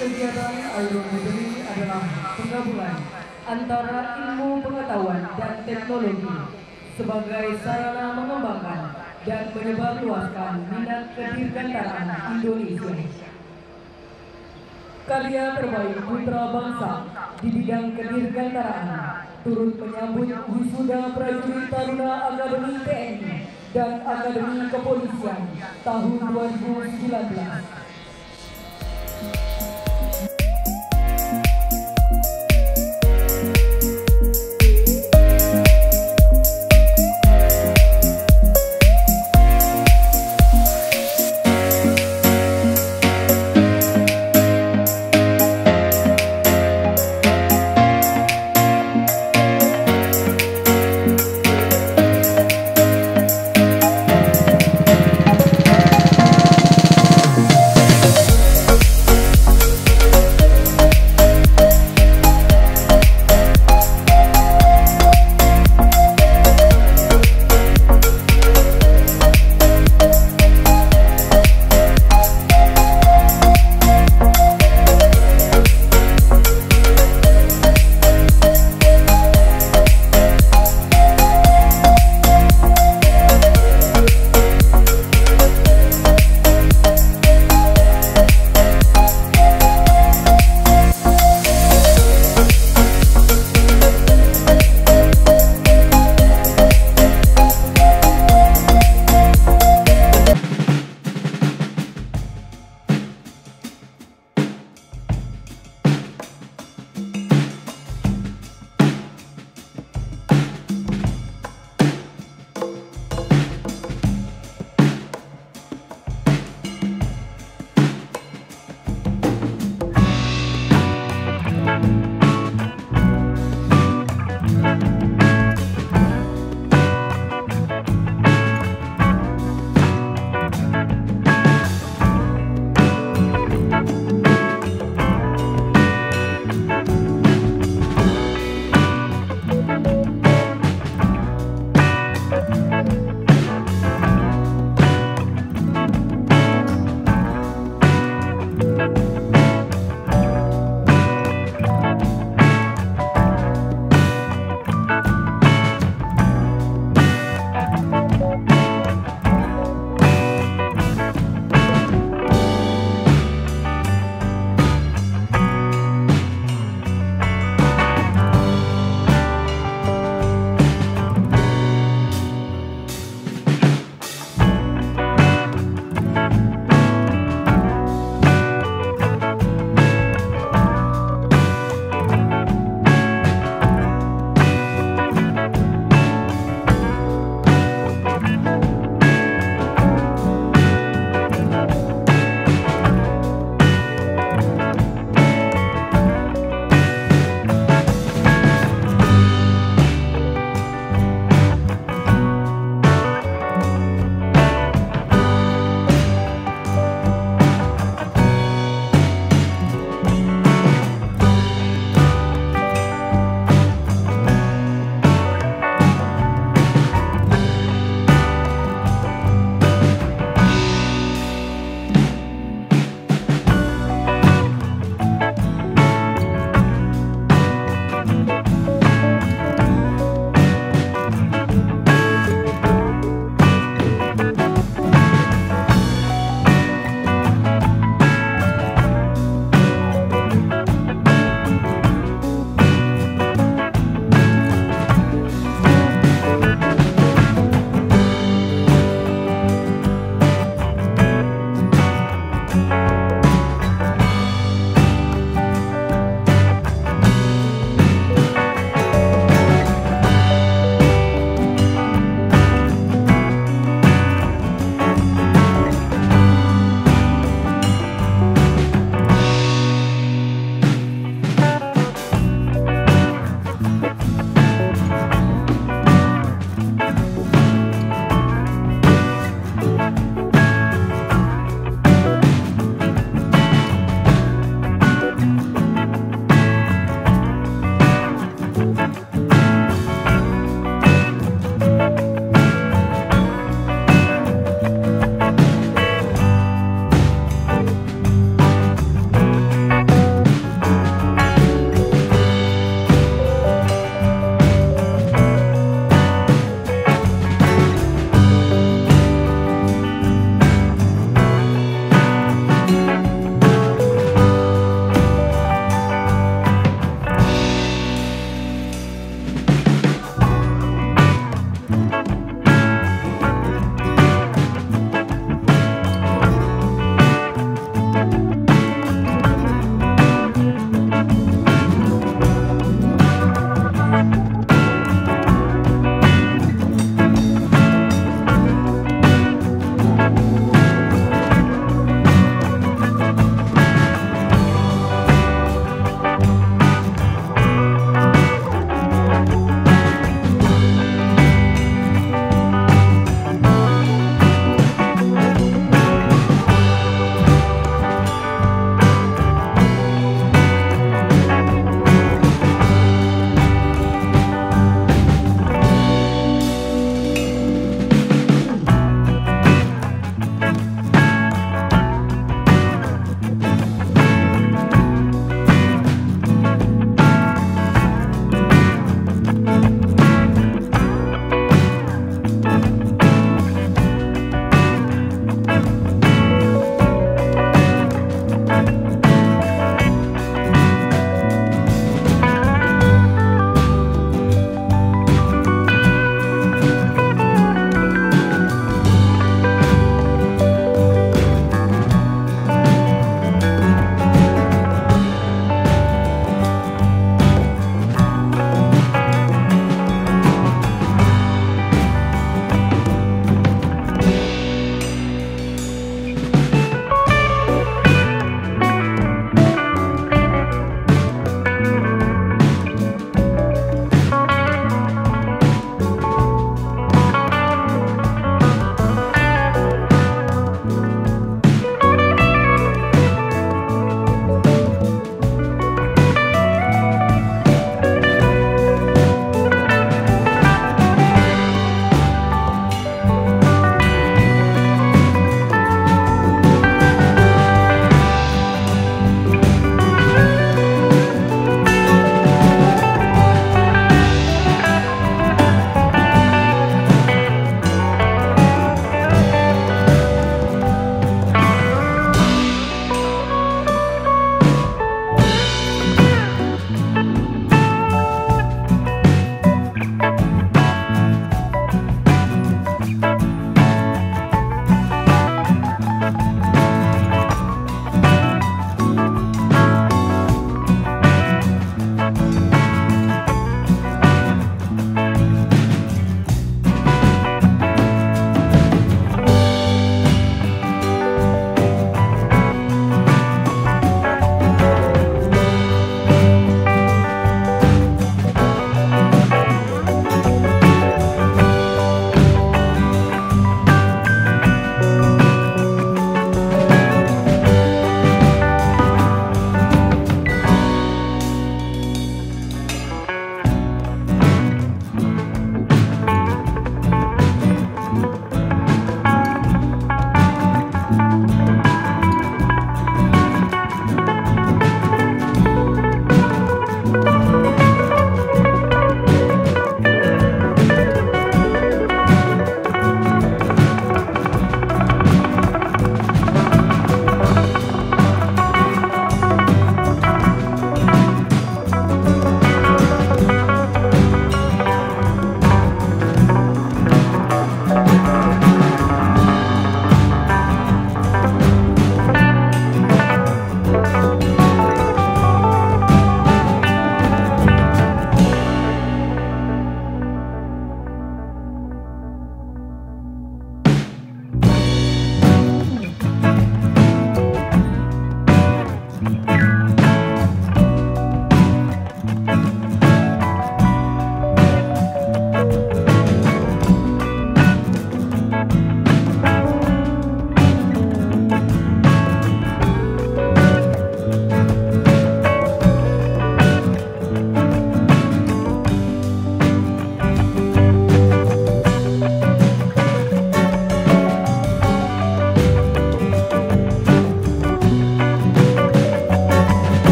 Kegiatan Aerodinamik adalah penggabungan antara ilmu pengetahuan dan teknologi sebagai sarana mengembangkan dan menyebarluaskan minat kedirgantaraan Indonesia. Karya terbaik putra bangsa di bidang kedirgantaraan turut menyambut wisuda prajurit Taruna Akademi TNI dan Akademi Kepolisian tahun 2019.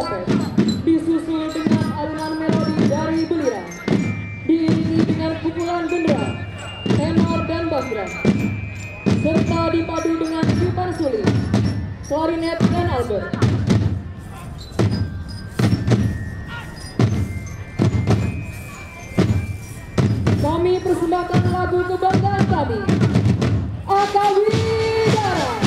trompet, disusul dengan alunan melodi dari belia, diiringi dengan pukulan gendera, tenor dan bass drum, serta dipadu dengan gitar suling, klarinet dan albert. Kami persembahkan lagu kebanggaan kami, Akawidara.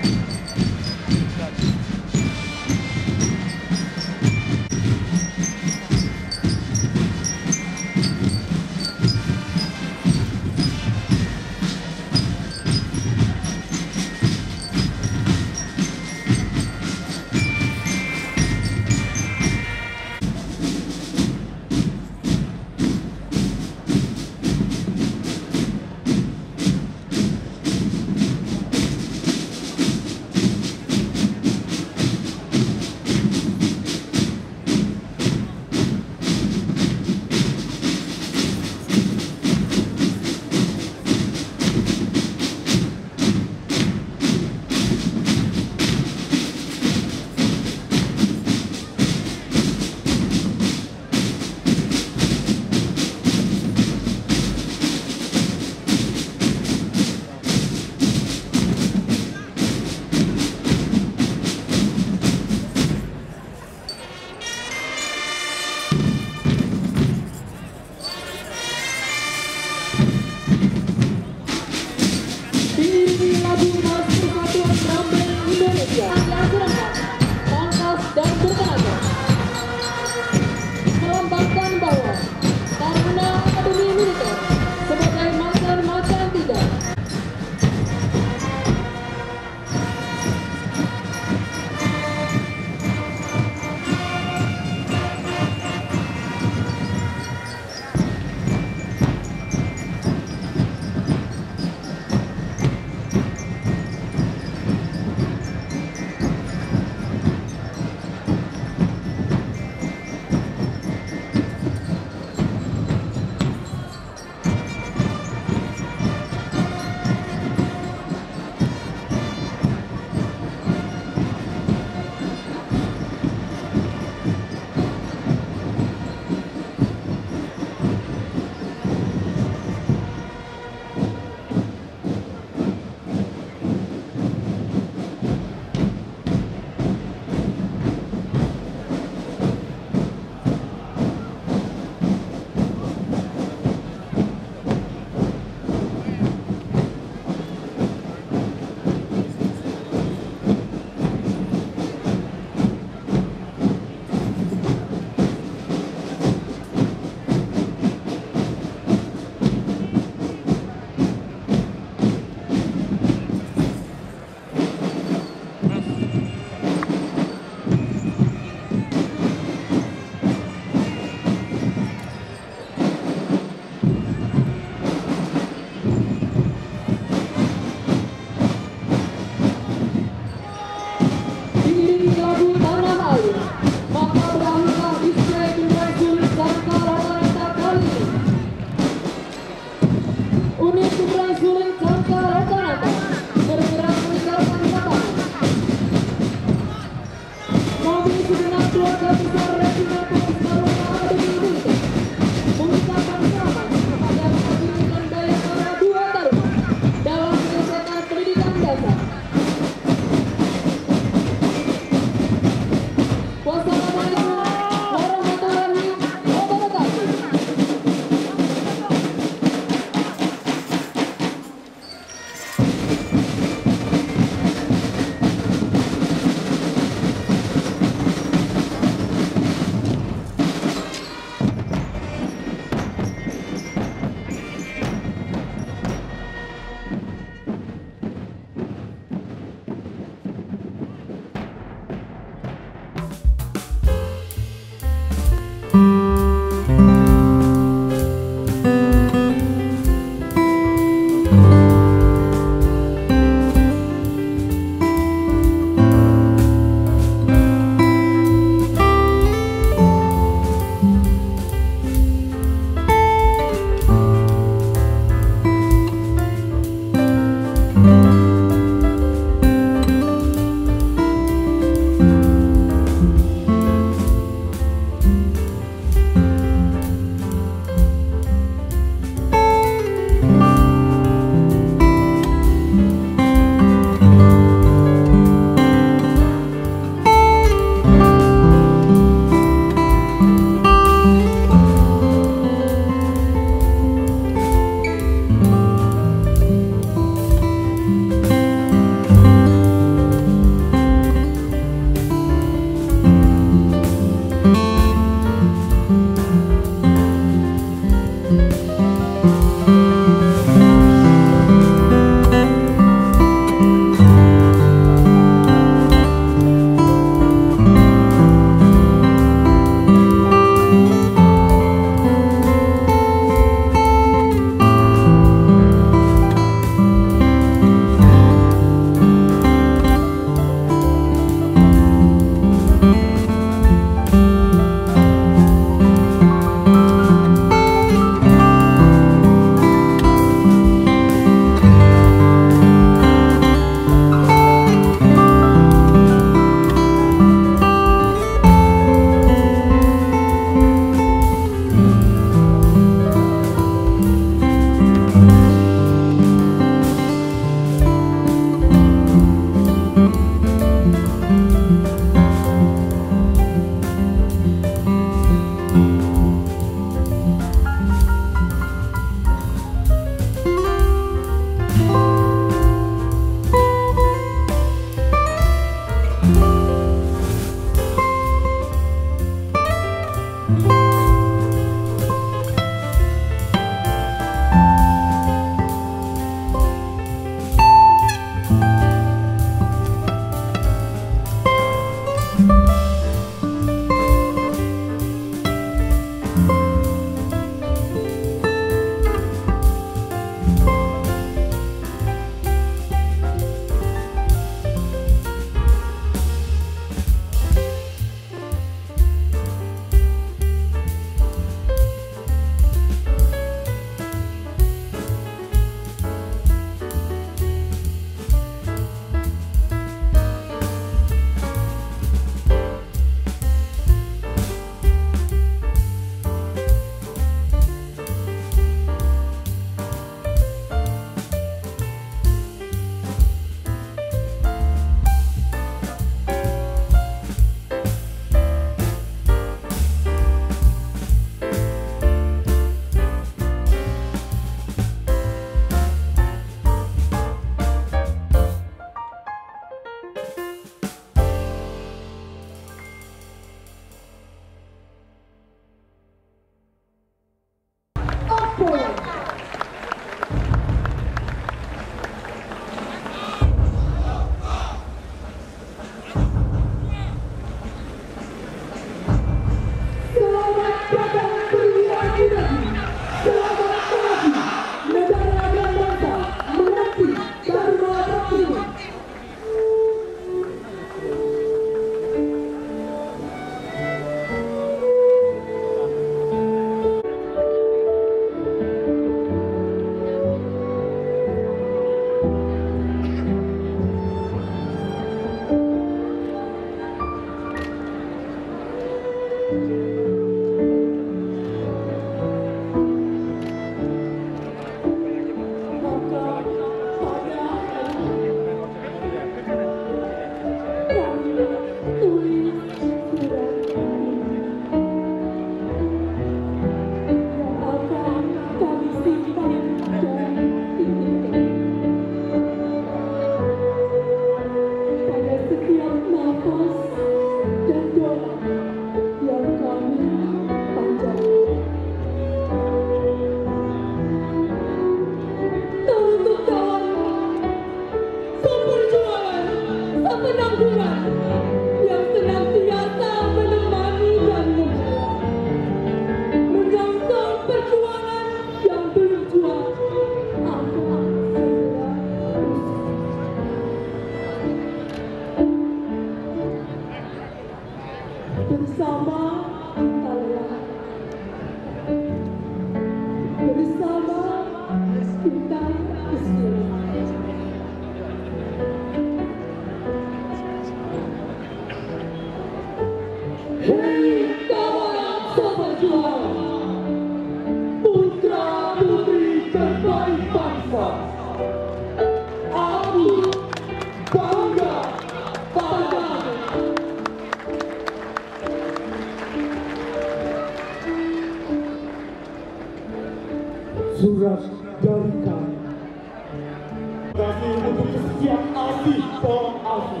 setiap hati pohon aku,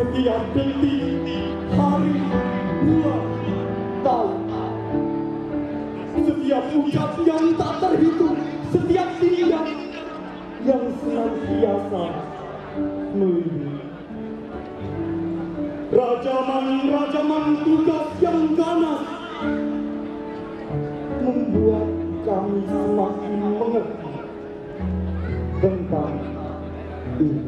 setiap detik hari bulan tahun, setiap ucap yang tak terhitung, setiap tindak yang senantiasa melindungi. Rajaman tugas yang ganas membuat kami semakin mengerti tentang ini.